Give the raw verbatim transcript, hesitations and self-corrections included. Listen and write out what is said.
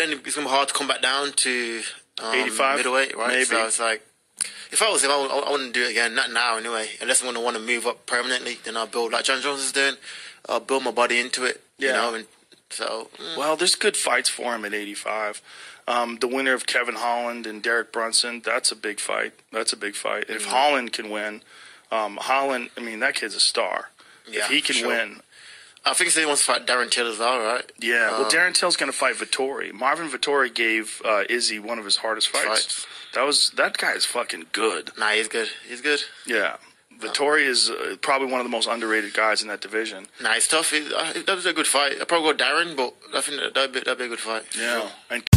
then it's gonna be hard to come back down to um, eighty-five middleweight, right? Maybe. So it's like, if I was him, I, would, I wouldn't do it again. Not now, anyway. Unless I'm gonna want to move up permanently, then I'll build like John Jones is doing. I'll build my body into it, yeah. you know. And so, mm. well, there's good fights for him at eighty-five. Um, the winner of Kevin Holland and Derek Brunson, that's a big fight. That's a big fight. Mm-hmm. If Holland can win, um, Holland, I mean, that kid's a star. Yeah, if he can sure. win. I think he wants to fight Darren Till as well, right? Yeah, um, well, Darren Till's going to fight Vettori. Marvin Vettori gave uh, Izzy one of his hardest fights. fights. That was that guy is fucking good. Nah, he's good. He's good. Yeah. Vettori is uh, probably one of the most underrated guys in that division. Nah, it's tough. It, uh, that was a good fight. I'd probably go Darren, but I think that'd be, that'd be a good fight. Yeah. Sure. And